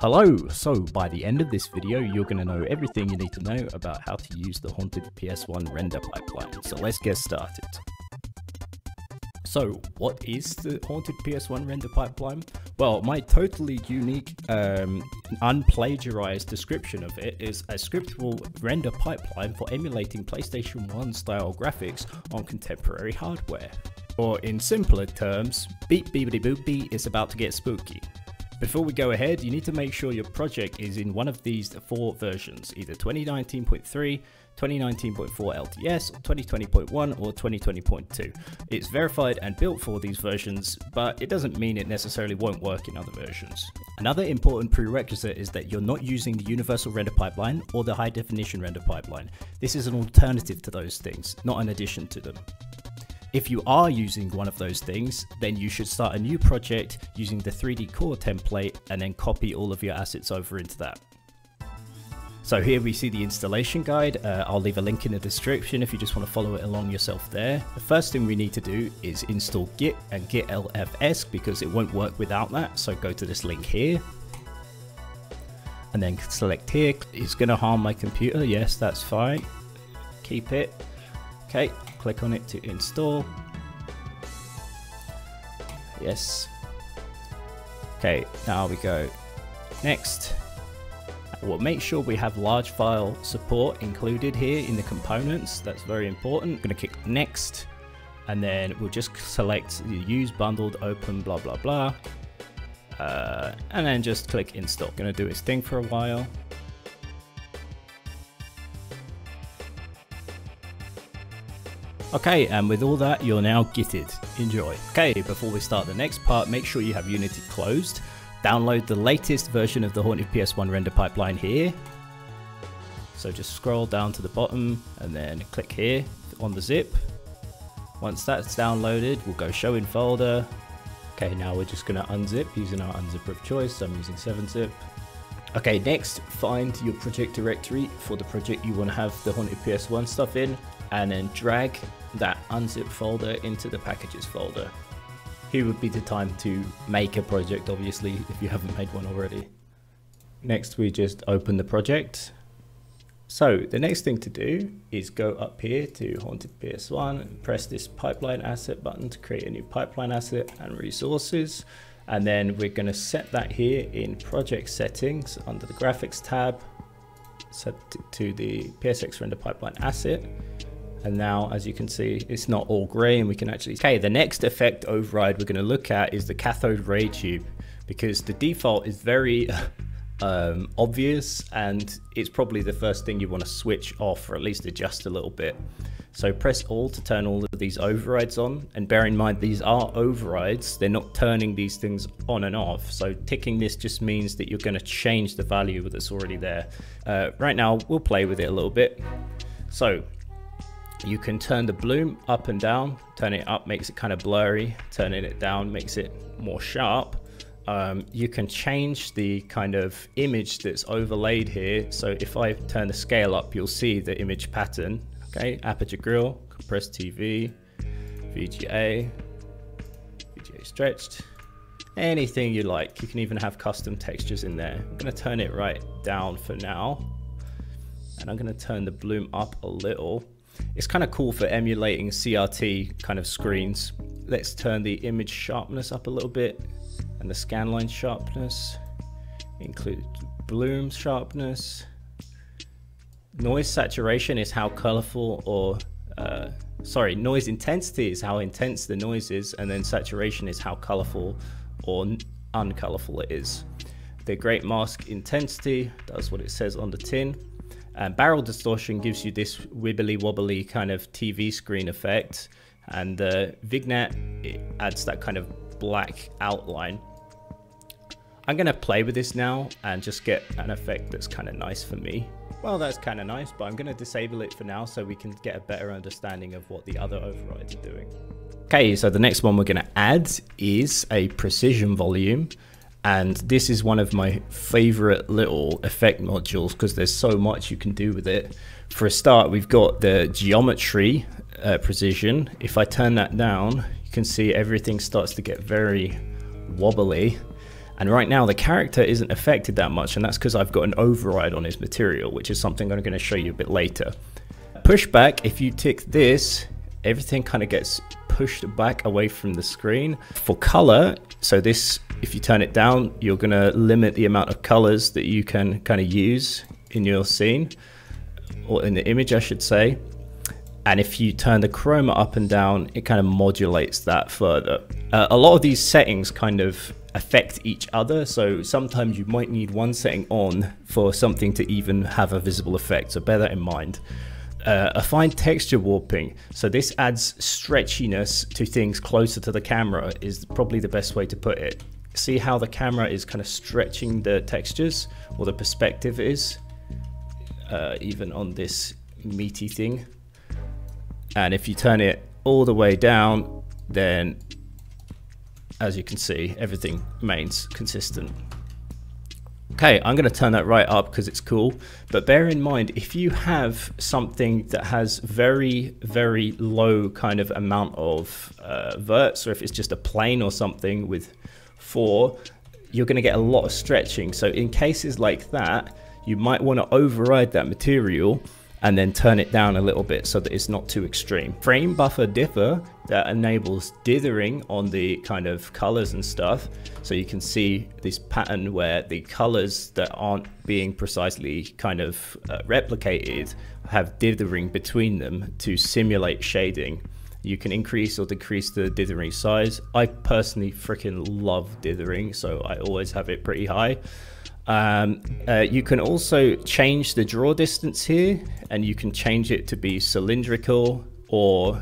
Hello! So by the end of this video you're going to know everything you need to know about how to use the Haunted PS1 Render Pipeline, so let's get started. So what is the Haunted PS1 Render Pipeline? Well, my totally unique, unplagiarized description of it is a scriptable render pipeline for emulating PlayStation 1 style graphics on contemporary hardware. Or in simpler terms, beep beepity boopy, it's about to get spooky. Before we go ahead, you need to make sure your project is in one of these four versions, either 2019.3, 2019.4 LTS, 2020.1 or 2020.2. It's verified and built for these versions, but it doesn't mean it necessarily won't work in other versions. Another important prerequisite is that you're not using the Universal Render Pipeline or the High Definition Render Pipeline. This is an alternative to those things, not an addition to them. If you are using one of those things, then you should start a new project using the 3D Core template and then copy all of your assets over into that. So here we see the installation guide. I'll leave a link in the description if you just want to follow it along yourself there. The first thing we need to do is install Git and Git LFS because it won't work without that. So go to this link here and then select here. It's going to harm my computer. Yes, that's fine. Keep it. Okay. Click on it to install. Yes. Okay, now we go next. We'll make sure we have large file support included here in the components. That's very important. I'm going to click next and then we'll just select use bundled open blah blah blah and then just click install. Going to do its thing for a while. Okay, and with all that, you're now gitted. Enjoy. Okay, before we start the next part, make sure you have Unity closed. Download the latest version of the Haunted PS1 Render Pipeline here. So just scroll down to the bottom and then click here on the zip. Once that's downloaded, we'll go show in folder. Okay, now we're just going to unzip using our unzipper of choice. I'm using 7zip. Okay, next, find your project directory for the project you want to have the Haunted PS1 stuff in, and then drag that unzip folder into the packages folder. Here would be the time to make a project, obviously, if you haven't made one already. Next, we just open the project. So the next thing to do is go up here to Haunted PS1 and press this pipeline asset button to create a new pipeline asset and resources. And then we're going to set that here in project settings under the graphics tab, set it to the PSX Render Pipeline asset. And now, as you can see, it's not all gray and we can actually... Okay, the next effect override we're going to look at is the cathode ray tube, because the default is very obvious and it's probably the first thing you want to switch off or at least adjust a little bit. So press Alt to turn all of these overrides on, and bear in mind these are overrides, they're not turning these things on and off, so ticking this just means that you're going to change the value that's already there. Right now we'll play with it a little bit. So you can turn the bloom up and down. Turning it up makes it kind of blurry, turning it down makes it more sharp. You can change the kind of image that's overlaid here. So if I turn the scale up, you'll see the image pattern. Okay, aperture grille, compressed TV, VGA, VGA stretched, anything you like. You can even have custom textures in there. I'm going to turn it right down for now, and I'm going to turn the bloom up a little. It's kind of cool for emulating CRT kind of screens. Let's turn the image sharpness up a little bit and the scanline sharpness, include bloom sharpness. Noise saturation is how colorful or, noise intensity is how intense the noise is, and then saturation is how colorful or uncolorful it is. The great mask intensity does what it says on the tin. And barrel distortion gives you this wibbly wobbly kind of TV screen effect, and the vignette, it adds that kind of black outline. I'm going to play with this now and just get an effect that's kind of nice for me. Well, that's kind of nice, but I'm going to disable it for now so we can get a better understanding of what the other overrides are doing. Okay, so the next one we're going to add is a precision volume. And this is one of my favorite little effect modules because there's so much you can do with it. For a start, we've got the geometry precision. If I turn that down, you can see everything starts to get very wobbly. And right now the character isn't affected that much, and that's because I've got an override on his material, which is something I'm going to show you a bit later. Pushback, if you tick this, everything kind of gets pushed back away from the screen. For color, so this, if you turn it down, you're going to limit the amount of colors that you can kind of use in your scene, or in the image I should say. And if you turn the chroma up and down, it kind of modulates that further. A lot of these settings kind of affect each other, so sometimes you might need one setting on for something to even have a visible effect, so bear that in mind. Affine texture warping, so this adds stretchiness to things closer to the camera, is probably the best way to put it. See how the camera is kind of stretching the textures, or the perspective is, even on this meaty thing. And if you turn it all the way down, then as you can see, everything remains consistent. Okay, I'm going to turn that right up because it's cool, but bear in mind, if you have something that has very, very low kind of amount of verts, or if it's just a plane or something with 4, you're going to get a lot of stretching. So in cases like that, you might want to override that material and then turn it down a little bit so that it's not too extreme. Frame buffer dither, that enables dithering on the kind of colors and stuff, so you can see this pattern where the colors that aren't being precisely kind of replicated have dithering between them to simulate shading. You can increase or decrease the dithering size. I personally freaking love dithering, so I always have it pretty high. You can also change the draw distance here, and you can change it to be cylindrical or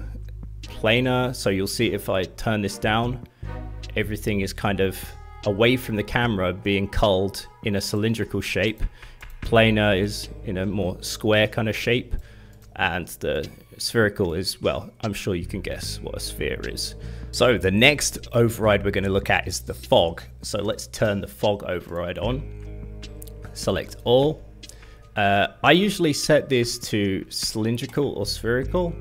planar. So you'll see if I turn this down, everything is kind of away from the camera being culled in a cylindrical shape. Planar is in a more square kind of shape, and the spherical is, well, I'm sure you can guess what a sphere is. So the next override we're going to look at is the fog. So let's turn the fog override on. Select all. I usually set this to cylindrical or spherical.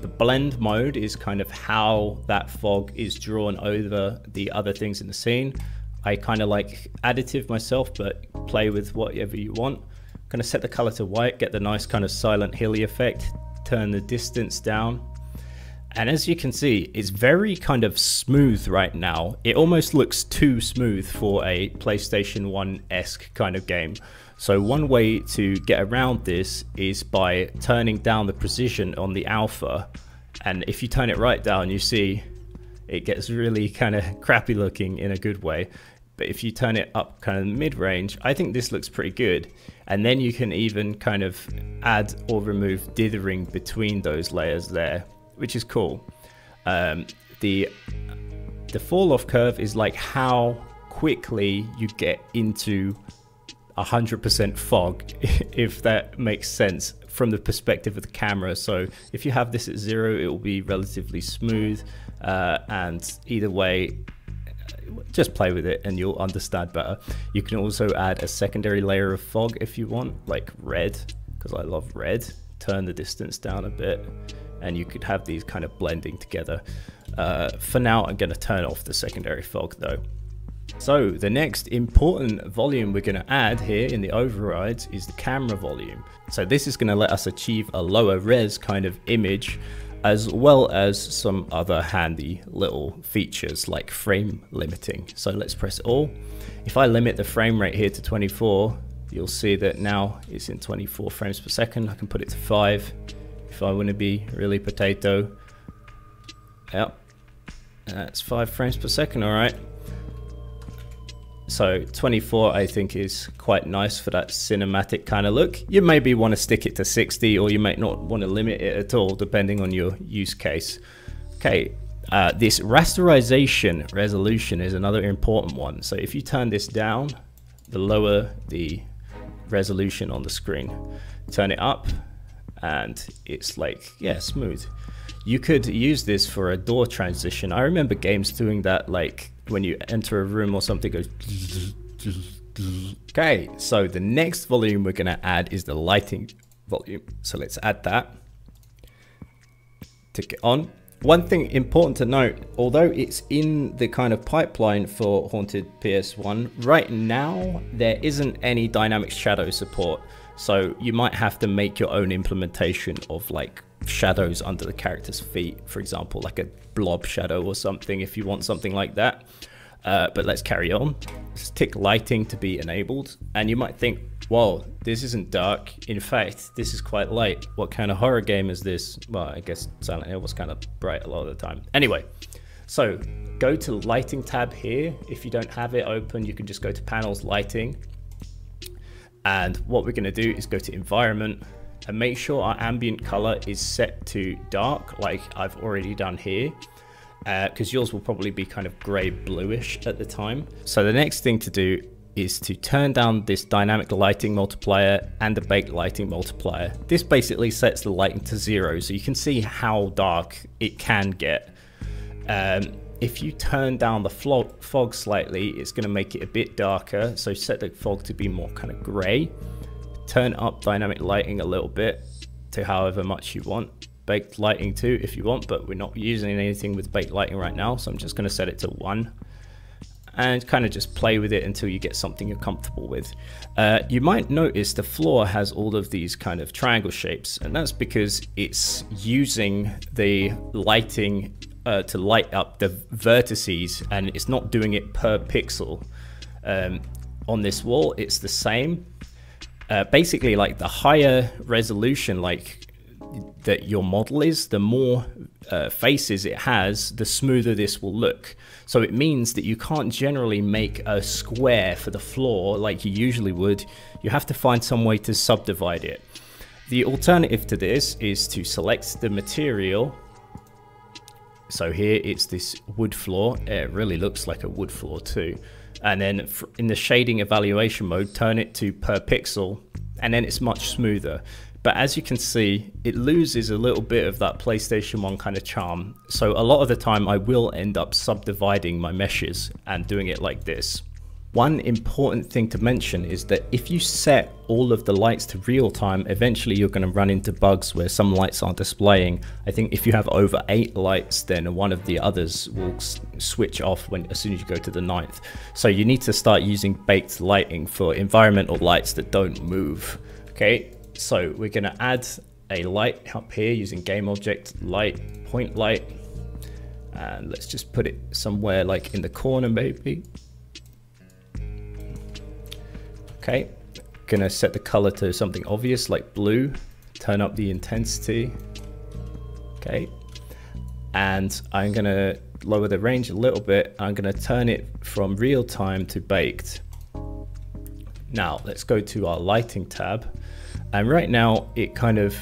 The blend mode is kind of how that fog is drawn over the other things in the scene. I kind of like additive myself, but play with whatever you want. I'm going to set the color to white, get the nice kind of Silent Hill-y effect, turn the distance down. And as you can see, it's very kind of smooth right now. It almost looks too smooth for a PlayStation 1-esque kind of game. So one way to get around this is by turning down the precision on the alpha. And if you turn it right down, you see it gets really kind of crappy looking in a good way. But if you turn it up kind of mid-range, I think this looks pretty good. And then you can even kind of add or remove dithering between those layers there, which is cool. The fall off curve is like how quickly you get into 100% fog, if that makes sense, from the perspective of the camera. So if you have this at 0, it will be relatively smooth, and either way, just play with it and you'll understand better. You can also add a secondary layer of fog if you want, like red, because I love red. Turn the distance down a bit, and you could have these kind of blending together. For now, I'm going to turn off the secondary fog though. So the next important volume we're going to add here in the overrides is the camera volume. So this is going to let us achieve a lower res kind of image, as well as some other handy little features like frame limiting. So let's press all. If I limit the frame rate here to 24, you'll see that now it's in 24 frames per second. I can put it to 5. If I want to be really potato, yep, that's 5 frames per second, all right. So 24, I think, is quite nice for that cinematic kind of look. You maybe want to stick it to 60, or you might not want to limit it at all, depending on your use case. Okay, this rasterization resolution is another important one. So if you turn this down, the lower the resolution on the screen. Turn it up, and it's like, yeah, smooth. You could use this for a door transition. I remember games doing that, like when you enter a room or something, it goes. Okay, so the next volume we're going to add is the lighting volume. So let's add that. Tick it on. One thing important to note, although it's in the kind of pipeline for Haunted PS1, right now there isn't any dynamic shadow support. So you might have to make your own implementation of like shadows under the character's feet, for example, like a blob shadow or something if you want something like that. But let's carry on. Let's tick lighting to be enabled. And you might think, whoa, this isn't dark. In fact, this is quite light. What kind of horror game is this? Well, I guess Silent Hill was kind of bright a lot of the time. Anyway, so go to lighting tab here. If you don't have it open, you can just go to panels, lighting. And what we're gonna do is go to environment and make sure our ambient color is set to dark, like I've already done here. Because yours will probably be kind of gray bluish at the time. So the next thing to do is to turn down this dynamic lighting multiplier and the baked lighting multiplier. This basically sets the lighting to 0, so you can see how dark it can get. If you turn down the fog slightly, it's going to make it a bit darker, so set the fog to be more kind of gray. Turn up dynamic lighting a little bit to however much you want. Baked lighting too if you want, but we're not using anything with baked lighting right now, so I'm just going to set it to 1 and kind of just play with it until you get something you're comfortable with. You might notice the floor has all of these kind of triangle shapes, and that's because it's using the lighting to light up the vertices, and it's not doing it per pixel. On this wall it's the same. Basically, like the higher resolution that your model is, the more faces it has, the smoother this will look. So it means that you can't generally make a square for the floor like you usually would. You have to find some way to subdivide it. The alternative to this is to select the material. So here it's this wood floor. It really looks like a wood floor too. And then in the shading evaluation mode, turn it to per pixel, and then it's much smoother. But as you can see, it loses a little bit of that PlayStation 1 kind of charm. So a lot of the time I will end up subdividing my meshes and doing it like this. One important thing to mention is that if you set all of the lights to real time, eventually you're going to run into bugs where some lights aren't displaying. I think if you have over 8 lights, then one of the others will switch off as soon as you go to the 9th. So you need to start using baked lighting for environmental lights that don't move. Okay. So we're going to add a light up here using game object, light, point light, and let's just put it somewhere like in the corner maybe. Okay, going to set the color to something obvious like blue, turn up the intensity. Okay, and I'm going to lower the range a little bit. I'm going to turn it from real time to baked. Now let's go to our lighting tab. And right now it kind of,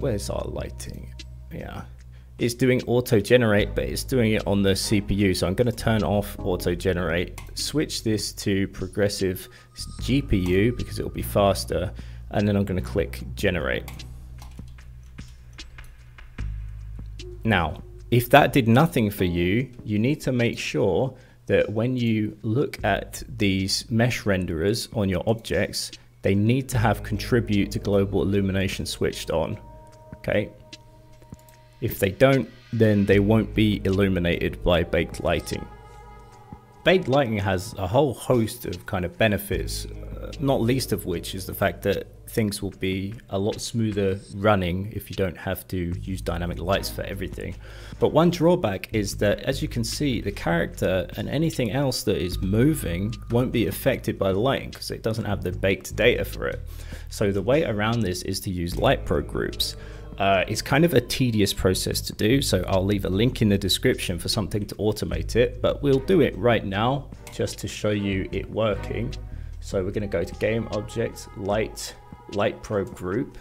where's our lighting? Yeah, it's doing auto generate, but it's doing it on the CPU. So I'm going to turn off auto generate, switch this to progressive GPU because it'll be faster. And then I'm going to click generate. Now, if that did nothing for you, you need to make sure that when you look at these mesh renderers on your objects, they need to have contribute to global illumination switched on. Okay. If they don't, then they won't be illuminated by baked lighting. Baked lighting has a whole host of kind of benefits, not least of which is the fact that things will be a lot smoother running if you don't have to use dynamic lights for everything. But one drawback is that, as you can see, the character and anything else that is moving won't be affected by the lighting because it doesn't have the baked data for it. So the way around this is to use light pro groups. It's kind of a tedious process to do, so I'll leave a link in the description for something to automate it, but we'll do it right now just to show you it working. So we're going to go to game object, light, light pro group.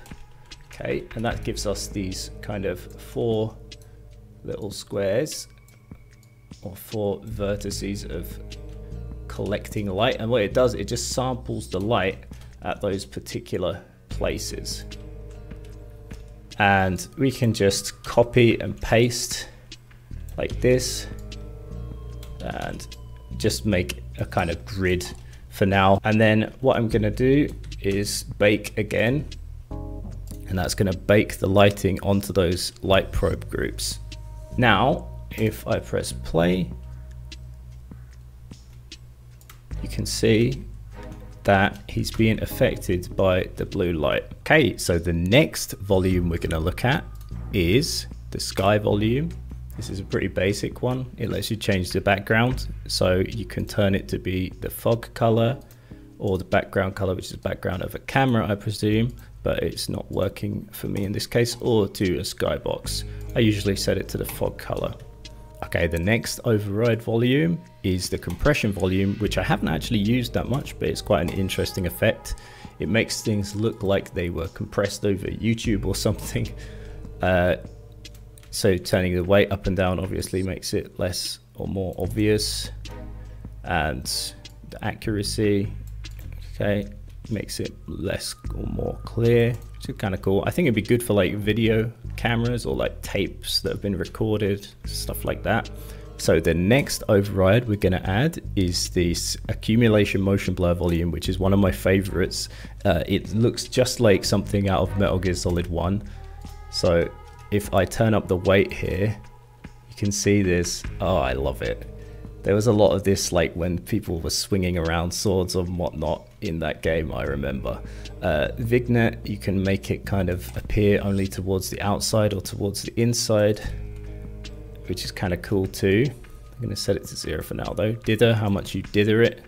Okay, and that gives us these kind of 4 little squares or 4 vertices of collecting light, and what it does, it just samples the light at those particular places, and we can just copy and paste like this and just make a kind of grid for now. And then what I'm going to do is bake again, and that's going to bake the lighting onto those light probe groups. Now, if I press play, you can see that he's being affected by the blue light. Okay, so the next volume we're going to look at is the sky volume. This is a pretty basic one. It lets you change the background, so you can turn it to be the fog color or the background color, which is the background of a camera, I presume, but it's not working for me in this case, or to a skybox. I usually set it to the fog color. Okay, the next override volume is the compression volume, which I haven't actually used that much, but it's quite an interesting effect. It makes things look like they were compressed over YouTube or something. So turning the weight up and down obviously makes it less or more obvious. And the accuracy, okay, makes it less or more clear, which is kind of cool. I think it'd be good for like video cameras or like tapes that have been recorded, stuff like that. So the next override we're going to add is this Accumulation Motion Blur Volume, which is one of my favorites. It looks just like something out of Metal Gear Solid 1. So if I turn up the weight here, you can see this. Oh, I love it. There was a lot of this like when people were swinging around swords and whatnot in that game, I remember. Vignette, you can make it kind of appear only towards the outside or towards the inside, which is kind of cool too. I'm going to set it to 0 for now though. Dither, how much you dither it.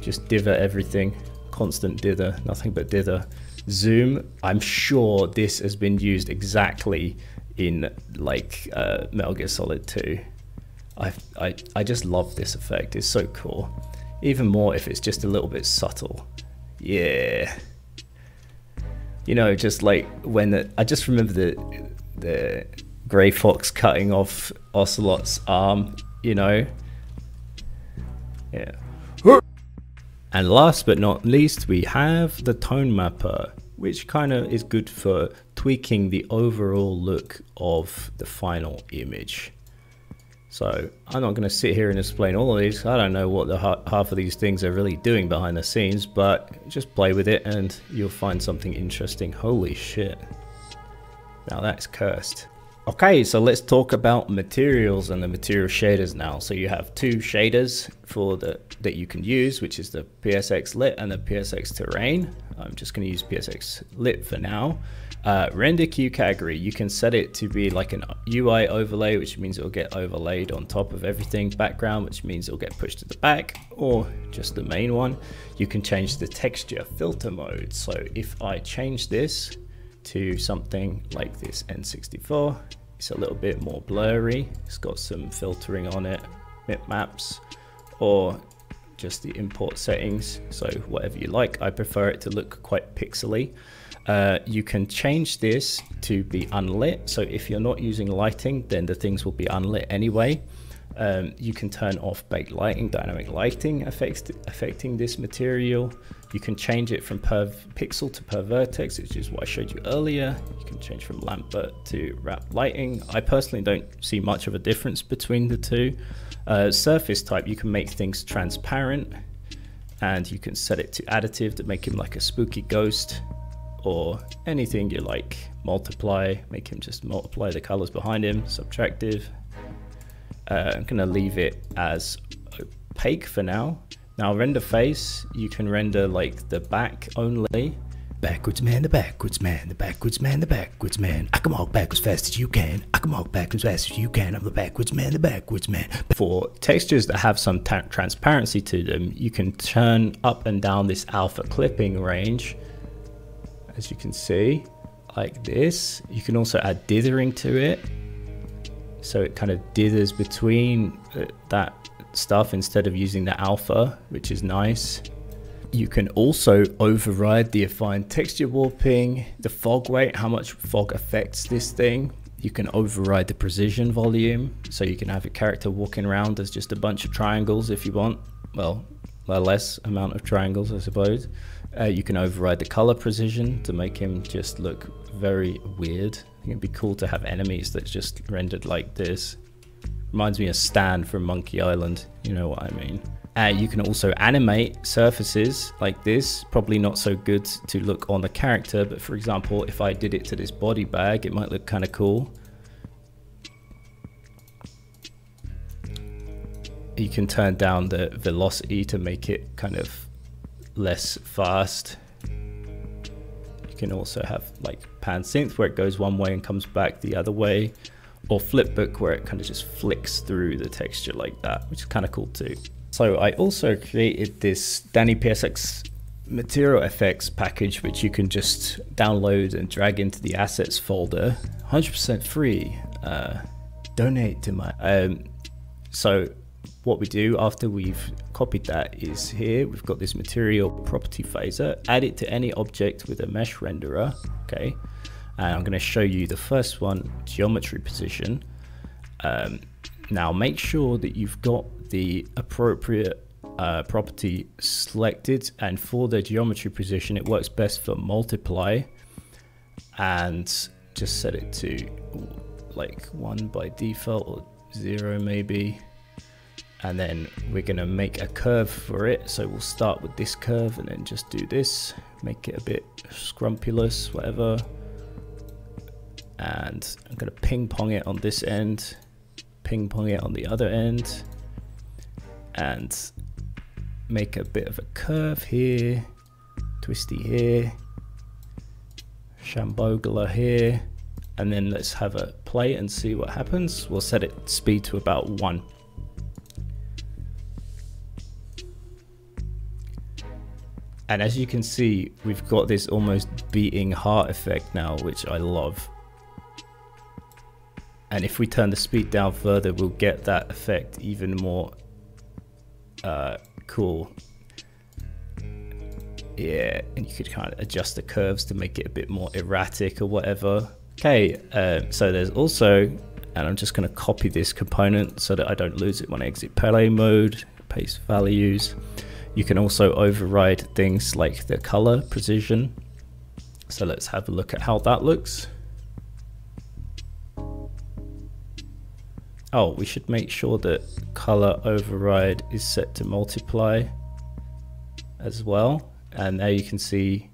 Just dither everything. Constant dither, nothing but dither. Zoom, I'm sure this has been used exactly in like Metal Gear Solid 2. I just love this effect, it's so cool. Even more if it's just a little bit subtle. Yeah. You know, just like when I just remember the Grey Fox cutting off Ocelot's arm, you know? Yeah. And last but not least, we have the tone mapper, which kind of is good for tweaking the overall look of the final image. So I'm not going to sit here and explain all of these. I don't know what the half of these things are really doing behind the scenes, but just play with it and you'll find something interesting. Holy shit. Now that's cursed. Okay, so let's talk about materials and the material shaders now. So you have two shaders for that you can use, which is the PSX Lit and the PSX Terrain. I'm just going to use PSX Lit for now. Render queue category, you can set it to be like an UI overlay, which means it'll get overlaid on top of everything. Background, which means it'll get pushed to the back, or just the main one. You can change the texture filter mode. So if I change this to something like this N64, it's a little bit more blurry. It's got some filtering on it, bitmaps, or just the import settings. So whatever you like, I prefer it to look quite pixely. You can change this to be unlit, so if you're not using lighting, then the things will be unlit anyway. You can turn off baked lighting, dynamic lighting affecting this material. You can change it from per pixel to per vertex, which is what I showed you earlier. You can change from Lambert to wrap lighting. I personally don't see much of a difference between the two. Surface type, you can make things transparent, and you can set it to additive to make him like a spooky ghost, or anything you like. Multiply, make him just multiply the colors behind him. Subtractive, I'm gonna leave it as opaque for now. Now render face, you can render like the back only. Backwards man, the backwards man, the backwards man, the backwards man. I can walk backwards fast as you can. I can walk backwards fast as you can. I'm the backwards man, the backwards man. For textures that have some transparency to them, you can turn up and down this alpha clipping range, as you can see, like this. You can also add dithering to it, so it kind of dithers between that stuff instead of using the alpha, which is nice. You can also override the affine texture warping, the fog weight, how much fog affects this thing. You can override the precision volume, so you can have a character walking around as just a bunch of triangles if you want. Well, a less amount of triangles, I suppose. You can override the color precision to make him just look very weird. I think it'd be cool to have enemies that's just rendered like this. Reminds me of Stan from Monkey Island, you know what I mean. You can also animate surfaces like this. Probably not so good to look on the character, but for example, if I did it to this body bag, it might look kind of cool. you can turn down the velocity to make it kind of less fast. You can also have like pan synth where it goes one way and comes back the other way, or flipbook where it kind of just flicks through the texture like that, which is kind of cool too. So I also created this Danny PSX Material FX package, which you can just download and drag into the assets folder, 100% free, donate to my, so what we do after we've copied that is here, we've got this material property phaser, add it to any object with a mesh renderer, okay? And I'm gonna show you the first one, geometry position. Now make sure that you've got the appropriate property selected, and for the geometry position, it works best for multiply, and just set it to like 1 by default or 0 maybe. And then we're gonna make a curve for it. So we'll start with this curve and then just do this, make it a bit scrumpulous, whatever. And I'm gonna ping pong it on this end, ping pong it on the other end, and make a bit of a curve here, twisty here, shambogula here, and then let's have a play and see what happens. We'll set it speed to about 1. And as you can see, we've got this almost beating heart effect now, which I love. And if we turn the speed down further, we'll get that effect even more cool. Yeah, and you could kind of adjust the curves to make it a bit more erratic or whatever. Okay, so there's also, and I'm just gonna copy this component so that I don't lose it when I exit play mode, paste values. You can also override things like the color precision. So let's have a look at how that looks. Oh, we should make sure that color override is set to multiply as well. And there you can see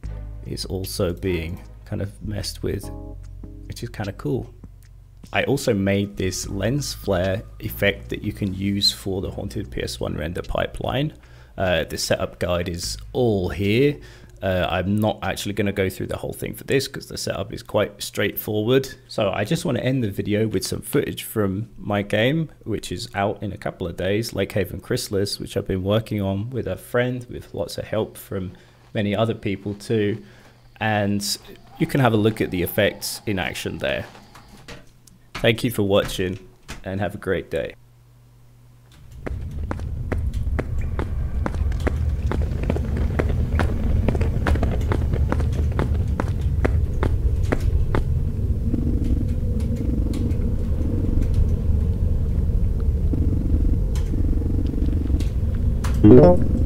it's also being kind of messed with, which is kind of cool. I also made this lens flare effect that you can use for the Haunted PS1 Render Pipeline. The setup guide is all here. I'm not actually going to go through the whole thing for this because the setup is quite straightforward. So I just want to end the video with some footage from my game, which is out in a couple of days, Lake Haven Chrysalis, which I've been working on with a friend with lots of help from many other people too. And you can have a look at the effects in action there. Thank you for watching and have a great day. Thank you.